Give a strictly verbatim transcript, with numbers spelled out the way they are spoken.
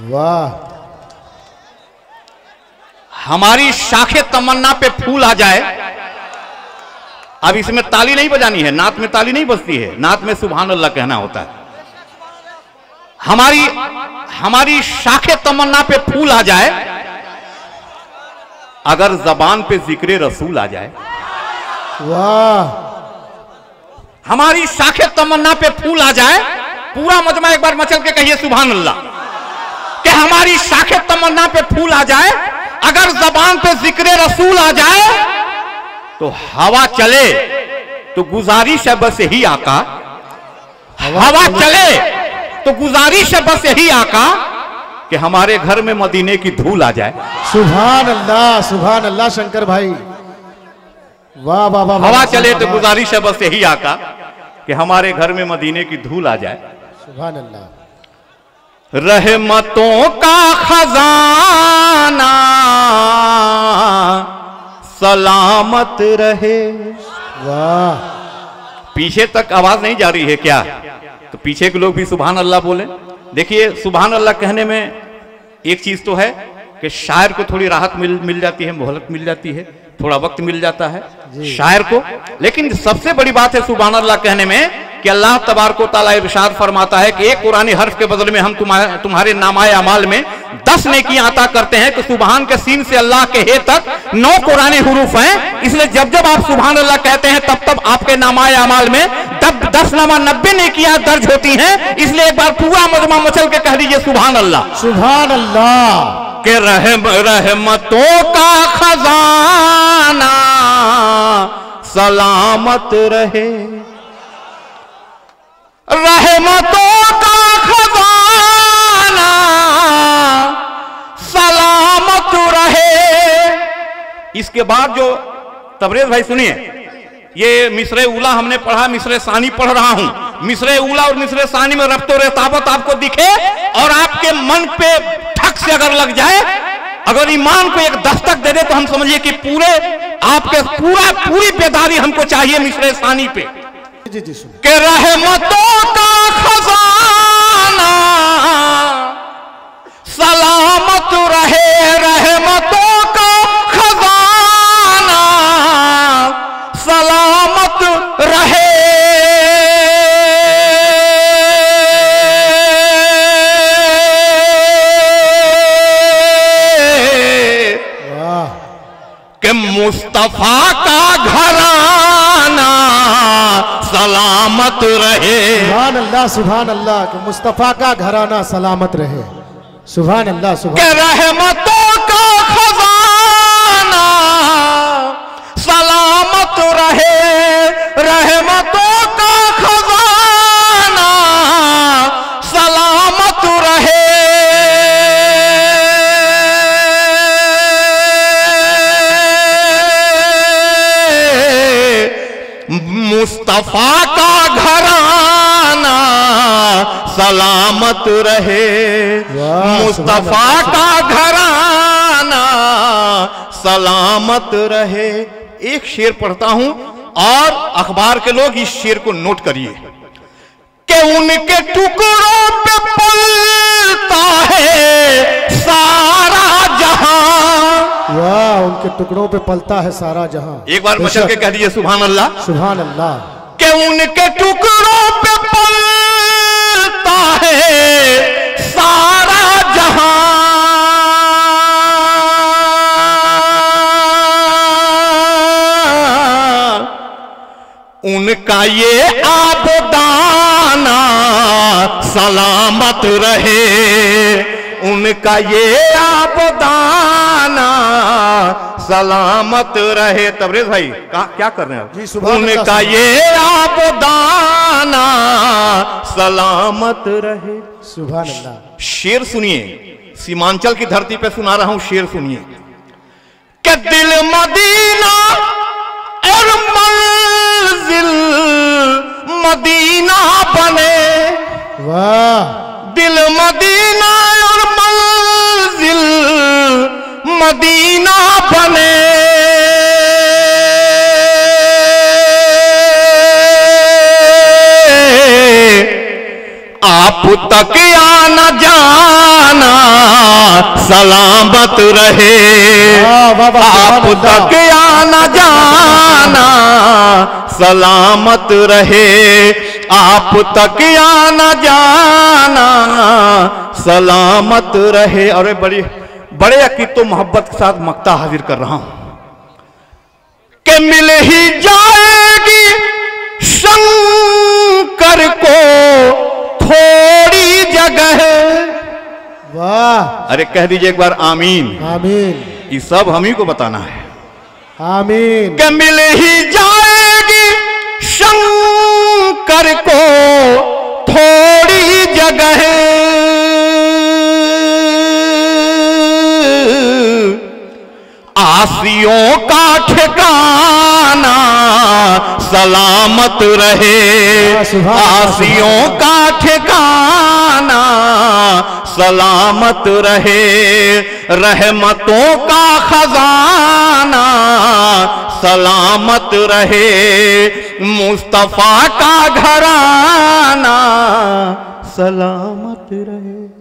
वाह, हमारी शाखे तमन्ना पे फूल आ जाए। अब इसमें ताली नहीं बजानी है, नात में ताली नहीं बजती है, नात में सुभान अल्लाह कहना होता है। हमारी हमारी शाखे तमन्ना पे फूल आ जाए अगर जबान पे जिक्रे रसूल आ जाए। वाह, हमारी शाखे तमन्ना पे फूल आ जाए। पूरा मजमा एक बार मचल के कहिए सुभान अल्लाह कि हमारी शाखे तमन्ना पे फूल आ जाए अगर जबान पे जिक्रे रसूल आ जाए तो हवा चले तो गुजारिश है बस यही आका, हवा चले तो गुजारिश है बस यही आका कि हमारे घर में मदीने की धूल आ जाए। सुभान अल्लाह, सुभान अल्लाह शंकर भाई, वाह वाह वाह। हवा चले तो गुजारिश है बस यही आका कि हमारे घर में मदीने की धूल आ जाए। सुभान अल्लाह। रहमतों का खजाना सलामत रहे। वाह, पीछे तक आवाज नहीं जा रही है क्या? तो पीछे के लोग भी सुभान अल्लाह बोले। देखिए सुभान अल्लाह कहने में एक चीज तो है कि शायर को थोड़ी राहत मिल मिल जाती है, मोहलत मिल जाती है, थोड़ा वक्त मिल जाता है शायर को। लेकिन सबसे बड़ी बात है सुभान अल्लाह कहने में कि अल्लाह तबारक व तआला इरशाद फरमाता है कि एक कुरानी हर्फ के बदले में हम तुम्हारे तुम्हारे नामाए अमाल में दस नेकियां अता करते हैं। तो सुभान के सीन से अल्लाह के हे तक नौ कुरानी हुरूफ हैं। इसलिए जब जब आप सुभान अल्लाह कहते हैं तब तब आपके नामाए अमाल में तब दस नामा नब्बे नेकियां दर्ज होती हैं। इसलिए एक बार पूरा मजमा मचल के कह दीजिए सुभान अल्लाह, सुभान अल्लाह। के रहम रहमतों का खजाना सलामत रहे, रहमतों का खजाना सलामत रहे। इसके बाद जो तबरेज भाई सुनिए, ये मिसरे उला हमने पढ़ा, मिसरे सानी पढ़ रहा हूं। मिसरे उला और मिसरे सानी में रफ्तो रताबत आपको दिखे और आपके मन पे ठक से अगर लग जाए, अगर ईमान को एक दस्तक दे दे तो हम समझिए कि पूरे आपके पूरा पूरी बेदारी हमको चाहिए मिसरे सानी पे। जी जी, के रहमतों का खजाना सलामत रहे, रहमतों का खजाना सलामत रहे। मुस्तफा का घराना सलामत रहे। सुभान अल्लाह, सुभान अल्लाह के मुस्तफा का घराना सलामत रहे। सुभान अल्लाह, सुभान के रहमतों का खजाना सलामत रहे, रहमतों का खजाना सलामत रहे। मुस्तफा का घराना सलामत रहे, मुस्तफा का घराना सलामत रहे। एक शेर पढ़ता हूं और अखबार के लोग इस शेर को नोट करिए कि उनके टुकड़ों पे पलता है सारा जहां। वाह, उनके टुकड़ों पे पलता है सारा जहां। एक बार मचल के कह दीजिए सुभान अल्लाह, सुभान अल्लाह। के उनके टुकड़ों पे पलता है सारा जहां, उनका ये आबदाना सलामत रहे, उनका ये आबदाना सलामत रहे। तबरेज भाई क्या कर रहे हैं जी? सुभान अल्लाह। उनका ये आबदाना सलामत रहे। सुभान अल्लाह। शेर सुनिए, सीमांचल की धरती पे सुना रहा हूं, शेर सुनिए कि दिल मदीना और मंजिल मदीना बने। वाह, दिल मदीना और मंजिल मदीना बने। आप तक आना जाना सलामत रहे, आप तक आना जाना सलामत रहे, आप तक आना जाना सलामत रहे। अरे बड़ी बड़े अकीदो मोहब्बत के साथ मक्ता हाजिर कर रहा हूं कि मिल ही जाएगी शंकर को थोड़ी जगह। वाह, अरे कह दीजिए एक बार आमीन आमीन। ये सब हम ही को बताना है। आमीन। कि मिल ही जाएगी शंकर को थोड़ी जगह, आसियों का ठिकाना सलामत रहे, आसियों का ठिकाना सलामत रहे, रहमतों का खजाना सलामत रहे, मुस्तफा का घराना सलामत रहे।